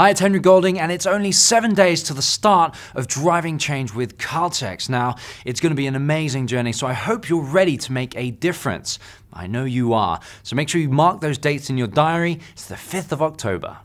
Hi, it's Henry Golding, and it's only 7 days to the start of Driving Change with Caltex. Now, it's going to be an amazing journey, so I hope you're ready to make a difference. I know you are. So make sure you mark those dates in your diary. It's the 5th of October.